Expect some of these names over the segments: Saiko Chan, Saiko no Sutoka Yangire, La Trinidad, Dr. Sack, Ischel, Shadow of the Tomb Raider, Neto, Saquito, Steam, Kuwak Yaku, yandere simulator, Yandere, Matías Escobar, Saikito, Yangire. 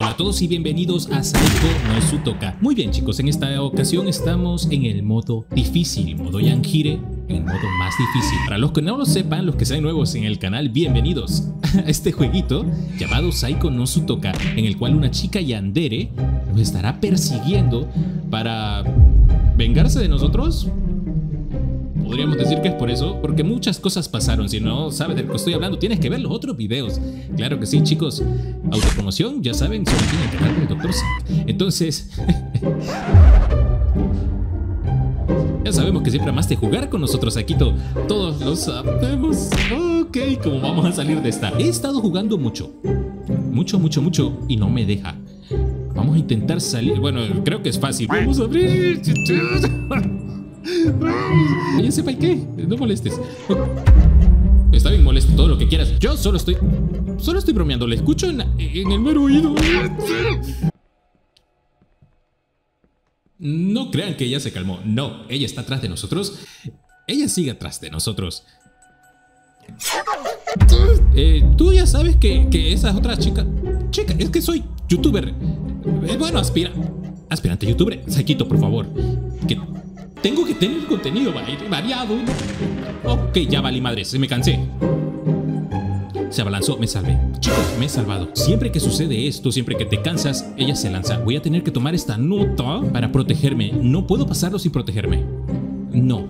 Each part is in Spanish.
Hola a todos y bienvenidos a Saiko no Sutoka. Muy bien chicos, en esta ocasión estamos en el modo difícil, modo Yangire, el modo más difícil. Para los que no lo sepan, los que sean nuevos en el canal, bienvenidos a este jueguito llamado Saiko no Sutoka, en el cual una chica Yandere nos estará persiguiendo para vengarse de nosotros. Podríamos decir que es por eso, porque muchas cosas pasaron. Si no sabes de lo que estoy hablando, tienes que ver los otros videos. Claro que sí, chicos. Autopromoción, ya saben, solo aquí en el canal del Dr. Sack. Entonces, ya sabemos que siempre amaste jugar con nosotros, Saquito. Todos lo sabemos. Ok, ¿cómo vamos a salir de esta? He estado jugando mucho. Mucho. Y no me deja. Vamos a intentar salir. Bueno, creo que es fácil. Vamos a abrir. Ya sepa qué, no molestes. Está bien, molesto todo lo que quieras. Yo solo estoy bromeando, le escucho en el mero oído. No crean que ella se calmó. No, ella está atrás de nosotros. Ella sigue atrás de nosotros. Tú ya sabes que esas otras chicas. Chica, es que soy youtuber. Bueno, aspirante youtuber. Saquito, por favor. Que tengo que tener contenido variado. Ok, ya valí madre, se me cansé. Se abalanzó, me salvé. Chicos, me he salvado. Siempre que sucede esto, siempre que te cansas, ella se lanza. Voy a tener que tomar esta nota para protegerme. No puedo pasarlo sin protegerme. No.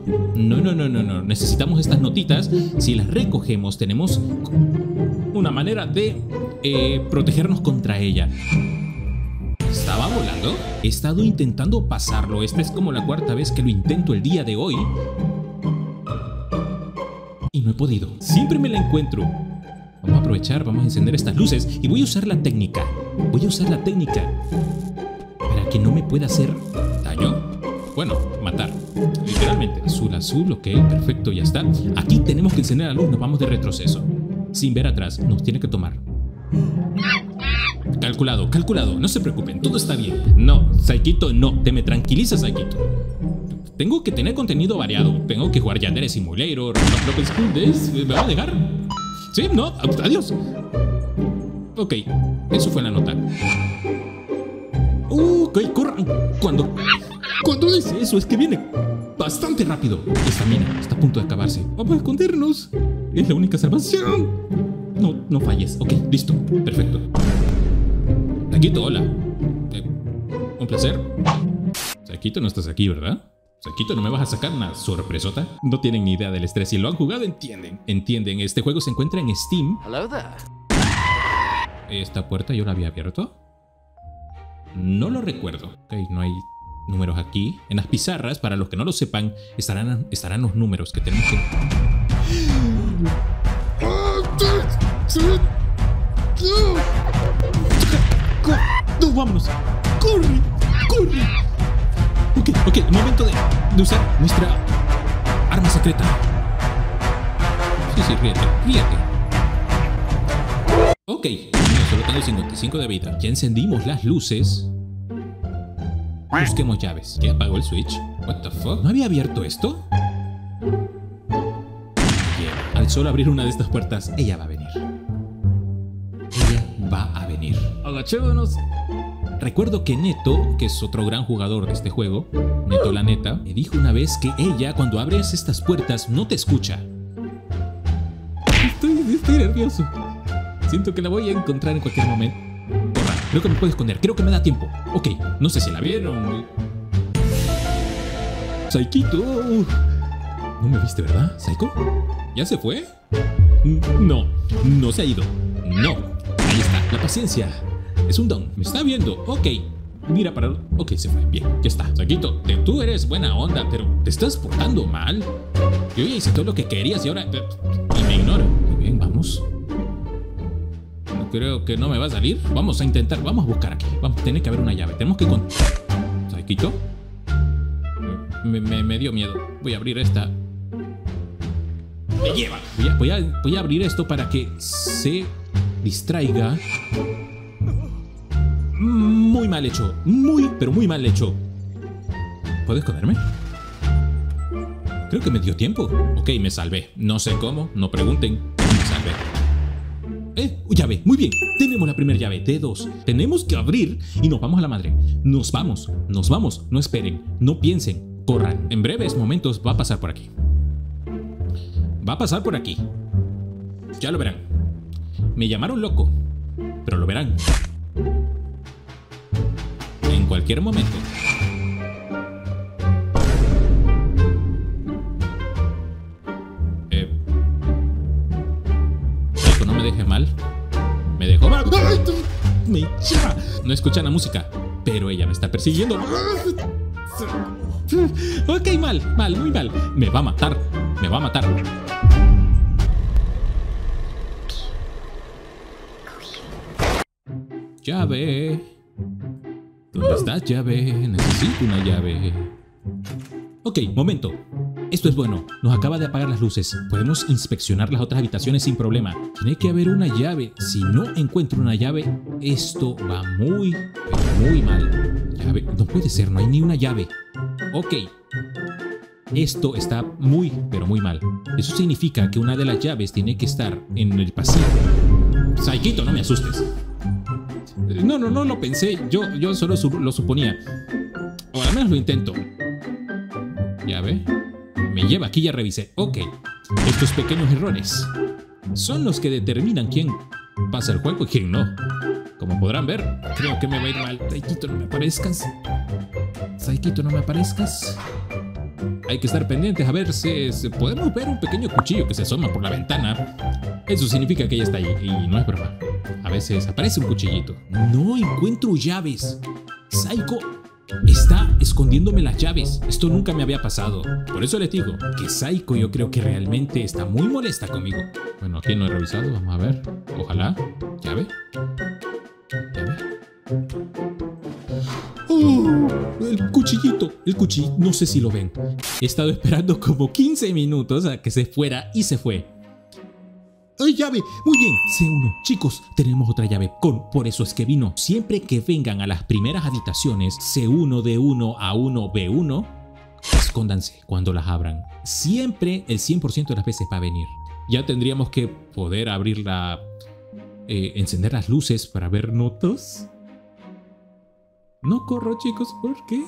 Necesitamos estas notitas. Si las recogemos, tenemos una manera de protegernos contra ella. ¿Estaba volando? He estado intentando pasarlo. Esta es como la cuarta vez que lo intento el día de hoy. Y no he podido. Siempre me la encuentro. Vamos a aprovechar, vamos a encender estas luces. Y voy a usar la técnica. Para que no me pueda hacer daño. Bueno, matar. Literalmente. Azul, ok, perfecto, ya está. Aquí tenemos que encender la luz, nos vamos de retroceso. Sin ver atrás, nos tiene que tomar. Calculado, no se preocupen, todo está bien. No, Saikito, no, te me tranquilizas, Saikito. Tengo que tener contenido variado. Tengo que jugar Yandere Simulator. ¿Me va a dejar? Sí, no, adiós. Ok, eso fue la nota. Ok, corran. Cuando dice eso es que viene bastante rápido. Esta mina está a punto de acabarse. Vamos a escondernos. Es la única salvación. No falles, ok, listo, perfecto. Saquito, hola. Un placer. Saquito, no estás aquí, ¿verdad? Saquito, ¿no me vas a sacar una sorpresota? No tienen ni idea del estrés. Si lo han jugado, entienden. Este juego se encuentra en Steam. Hello there. ¿Esta puerta yo la había abierto? No lo recuerdo. Ok, no hay números aquí. En las pizarras, para los que no lo sepan, estarán los números que tenemos que... No, vámonos. Corre. Ok, momento de usar nuestra arma secreta. Sí, ríete. Ok, solo tengo 55 de vida. Ya encendimos las luces. Busquemos llaves. ¿Qué apagó el switch? What the fuck? ¿No había abierto esto? Yeah. Al solo abrir una de estas puertas, ella va a venir. Agachémonos. Recuerdo que Neto, que es otro gran jugador de este juego, Neto la neta, me dijo una vez que ella, cuando abres estas puertas, no te escucha. Estoy nervioso. Siento que la voy a encontrar en cualquier momento. Porra, creo que me puedo esconder, creo que me da tiempo. Ok, no sé si la vieron. Saikito. No me viste, ¿verdad, Saiko? ¿Ya se fue? No se ha ido. No. Ahí está, la paciencia es un don. Me está viendo, ok. Mira para... Ok, se fue, bien, ya está. Saquito, tú eres buena onda, pero te estás portando mal. Yo ya hice todo lo que querías y ahora... Y me ignoro. Muy bien, vamos. Creo que no me va a salir. Vamos a intentar, vamos a buscar aquí. Vamos, tiene que haber una llave, tenemos que... Saquito. Me dio miedo. Voy a abrir esta. Me lleva. Voy a abrir esto para que se... distraiga. Muy mal hecho. Pero muy mal hecho. ¿Puedo esconderme? Creo que me dio tiempo. Ok, me salvé. No sé cómo, no pregunten. Me salvé. llave, muy bien, tenemos la primera llave, T2. Tenemos que abrir y nos vamos a la madre. Nos vamos, no esperen, no piensen, corran. En breves momentos va a pasar por aquí. Ya lo verán. Me llamaron loco, pero lo verán. En cualquier momento. No me deje mal. Me dejó mal. Me lleva. No escuchan la música, pero ella me está persiguiendo. Ok, mal, muy mal. Me va a matar. Llave. ¿Dónde está llave? Necesito una llave. Ok, momento. Esto es bueno. Nos acaba de apagar las luces. Podemos inspeccionar las otras habitaciones sin problema. Tiene que haber una llave. Si no encuentro una llave, esto va muy, muy mal. Llave. No puede ser, no hay ni una llave. Ok. Esto está muy, pero muy mal. Eso significa que una de las llaves tiene que estar en el pasillo. Saikito, no me asustes. No lo pensé. Yo solo lo suponía. O al menos lo intento. Llave. Me lleva, aquí ya revisé. Ok. Estos pequeños errores son los que determinan quién pasa el juego y quién no. Como podrán ver, creo que me va a ir mal. Saikito, no me aparezcas. Hay que estar pendientes. A ver, podemos ver un pequeño cuchillo que se asoma por la ventana. Eso significa que ella está ahí. Y no es broma. A veces aparece un cuchillito. No encuentro llaves. Saiko está escondiéndome las llaves. Esto nunca me había pasado. Por eso les digo que Saiko yo creo que realmente está muy molesta conmigo. Bueno, aquí no he revisado. Vamos a ver. Ojalá. Llave. El cuchillito, no sé si lo ven. He estado esperando como 15 minutos a que se fuera y se fue. ¡Ay, llave! Muy bien, C1. Chicos, tenemos otra llave. Por eso es que vino. Siempre que vengan a las primeras habitaciones, C1, D1, A1, B1, escóndanse cuando las abran. Siempre, el 100% de las veces va a venir. Ya tendríamos que poder abrir la... encender las luces para ver notas. No corro, chicos, porque...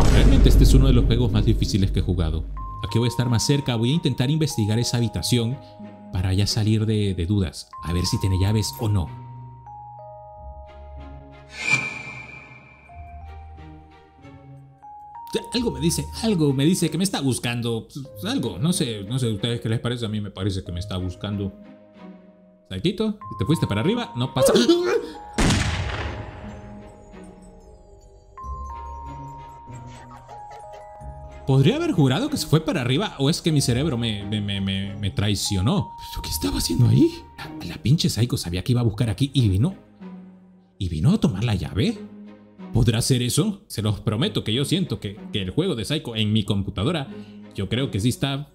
Realmente este es uno de los juegos más difíciles que he jugado. Aquí voy a estar más cerca, voy a intentar investigar esa habitación para ya salir de dudas. A ver si tiene llaves o no. Algo me dice que me está buscando. Algo, no sé ustedes qué les parece. A mí me parece que me está buscando. Saquito, si te fuiste para arriba, no pasa. Podría haber jurado que se fue para arriba, o es que mi cerebro me traicionó. ¿Pero qué estaba haciendo ahí? La pinche Saiko sabía que iba a buscar aquí y vino. ¿Y vino a tomar la llave? ¿Podrá hacer eso? Se los prometo que yo siento que el juego de Saiko en mi computadora, yo creo que sí está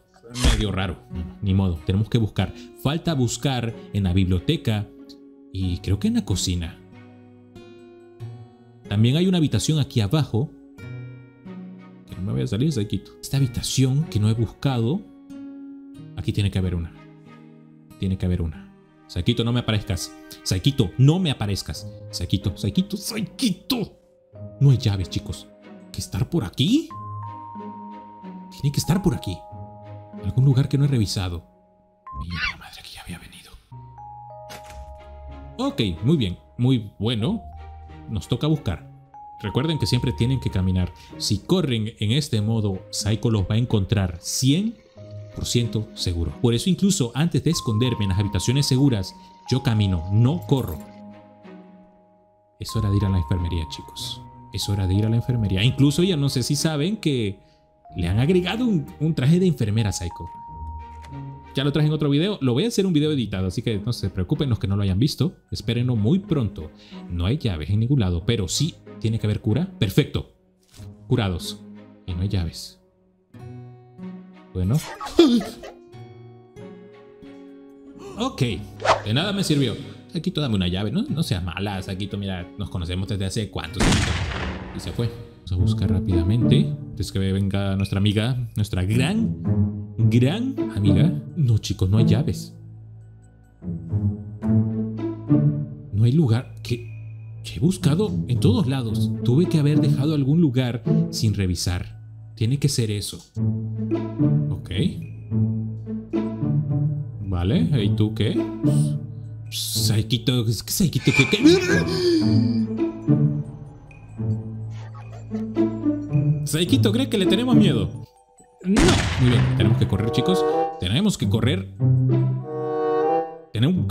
medio raro. Ni modo, tenemos que buscar. Falta buscar en la biblioteca y creo que en la cocina. También hay una habitación aquí abajo. Que no me voy a salir, Saikito. Esta habitación que no he buscado. Aquí tiene que haber una. Saikito, no me aparezcas. Saikito. No hay llaves, chicos. ¿Hay que estar por aquí? Tiene que estar por aquí. Algún lugar que no he revisado. Mira, madre, que ya había venido. Ok, muy bien. Muy bueno. Nos toca buscar. Recuerden que siempre tienen que caminar. Si corren en este modo, Saiko los va a encontrar 100% seguro. Por eso incluso antes de esconderme en las habitaciones seguras, yo camino, no corro. Es hora de ir a la enfermería, chicos. Incluso ya no sé si saben que le han agregado un traje de enfermera a Saiko. Ya lo traje en otro video. Lo voy a hacer un video editado, así que no se preocupen los que no lo hayan visto. Espérenlo muy pronto. No hay llaves en ningún lado, pero sí tiene que haber cura. Perfecto. Curados. Y no hay llaves. Bueno. Ok, de nada me sirvió. Saquito, dame una llave. No seas mala, Saquito. Mira, nos conocemos desde hace cuántos años. Y se fue. Vamos a buscar rápidamente. Antes que venga nuestra amiga, nuestra gran amiga. No, chicos, no hay llaves. No hay lugar que he buscado en todos lados. Tuve que haber dejado algún lugar sin revisar. Tiene que ser eso. Ok. Vale, ¿y tú qué? Saikito, Saikito, ¿qué? Saikito cree que le tenemos miedo. No. Muy bien, tenemos que correr, chicos. Tenemos que correr.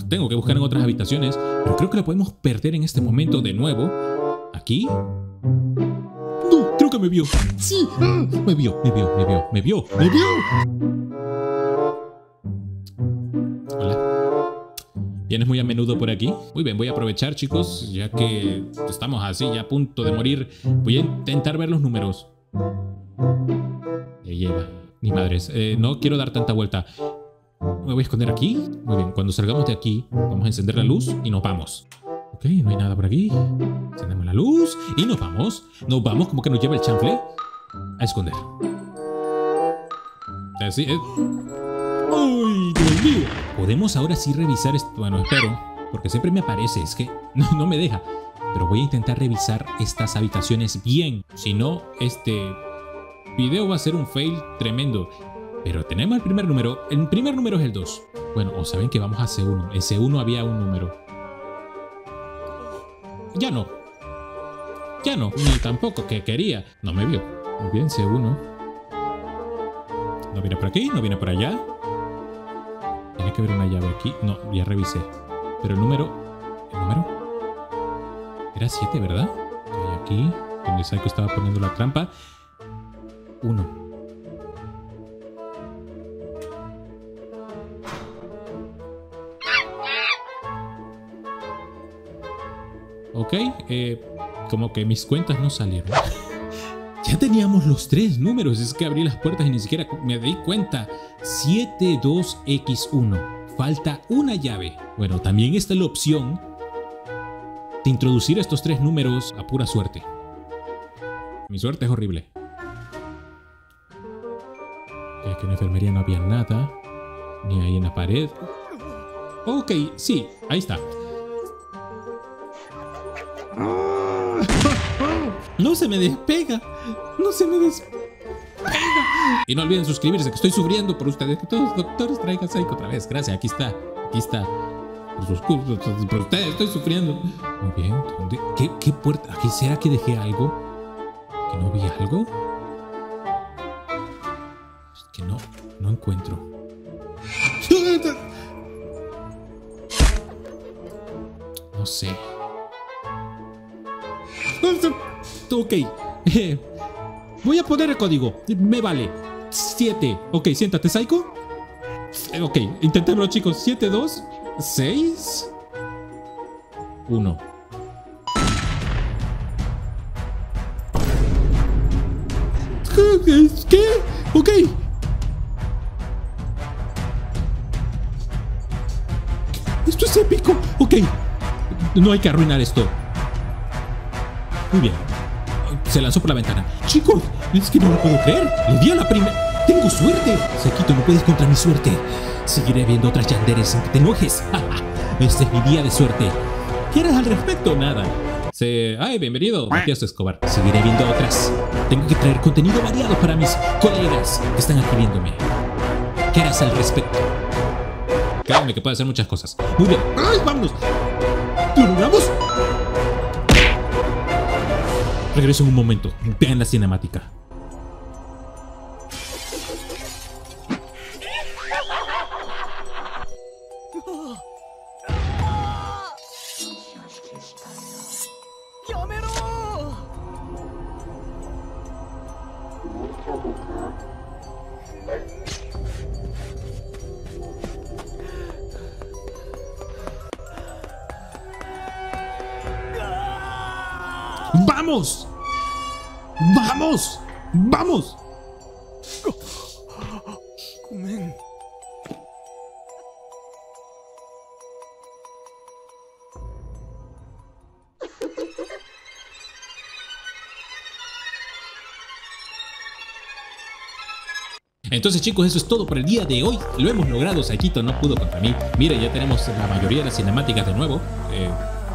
Tengo que buscar en otras habitaciones, pero creo que la podemos perder en este momento de nuevo. ¿Aquí? No, creo que me vio. Sí, me vio. Hola. ¿Vienes muy a menudo por aquí? Muy bien, voy a aprovechar, chicos, ya que estamos así, ya a punto de morir. Voy a intentar ver los números. Le lleva. Ni madres, no quiero dar tanta vuelta. Me voy a esconder aquí. Muy bien, cuando salgamos de aquí, vamos a encender la luz y nos vamos. Ok, no hay nada por aquí. Encendemos la luz y nos vamos. Nos vamos, como que nos lleva el chanfle a esconder. Así es. ¡Uy, Dios mío! Podemos ahora sí revisar esto. Bueno, espero, porque siempre me aparece. Es que no me deja. Pero voy a intentar revisar estas habitaciones bien. Si no, este video va a ser un fail tremendo. Pero tenemos el primer número. El primer número es el 2. Bueno, o saben que vamos a C1. En C1 había un número. Ya no. Ya no. Ni tampoco que quería. No me vio. Muy bien, C1. No viene por aquí, no viene por allá. Tiene que haber una llave aquí. No, ya revisé. Pero el número... ¿El número? Era 7, ¿verdad? Estoy aquí, donde Saiko estaba poniendo la trampa. 1. Ok, como que mis cuentas no salieron. Ya teníamos los 3 números. Es que abrí las puertas y ni siquiera me di cuenta. 72X1. Falta una llave. Bueno, también está la opción de introducir estos 3 números a pura suerte. Mi suerte es horrible. Es que en la enfermería no había nada. Ni ahí en la pared. Ok, sí, ahí está. No se me despega. No se me despega. Y no olviden suscribirse, que estoy sufriendo por ustedes. Que todos los doctores traigan Saiko otra vez. Gracias, aquí está. Aquí está. Por ustedes estoy sufriendo. Muy bien. ¿Qué puerta? ¿Aquí será que dejé algo? ¿Que no vi algo? Es que no encuentro. No sé. Ok, voy a poner el código. Me vale. 7. Ok, siéntate, Saiko. Ok, intentémoslo, chicos. 7, 2, 6, 1. ¿Qué? Ok. Esto es épico. Ok. No hay que arruinar esto. Muy bien. Se lanzó por la ventana. Chicos, es que no lo puedo creer. Le di a la primera. ¡Tengo suerte! Saquito, no puedes contra mi suerte. Seguiré viendo otras yanderes sin que te enojes. Este es mi día de suerte. ¿Quieres al respecto? Nada. Ay, bienvenido, Matías Escobar. Seguiré viendo otras. Tengo que traer contenido variado para mis colegas que están aquí viéndome. ¿Qué harás al respecto? Créanme que puedo hacer muchas cosas. Muy bien. ¡Ay, vámonos! ¿Lo logramos? Regreso en un momento. Vean la cinemática. ¡Vamos! ¡Vamos! ¡Vamos! Entonces chicos, eso es todo por el día de hoy. Lo hemos logrado, Saikito no pudo contra mí. Mira, ya tenemos la mayoría de las cinemáticas de nuevo.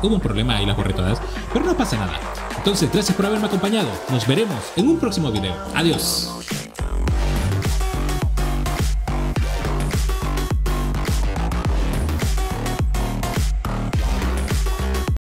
Hubo un problema ahí, las borré todas, pero no pasa nada. Entonces, gracias por haberme acompañado. Nos veremos en un próximo video. Adiós.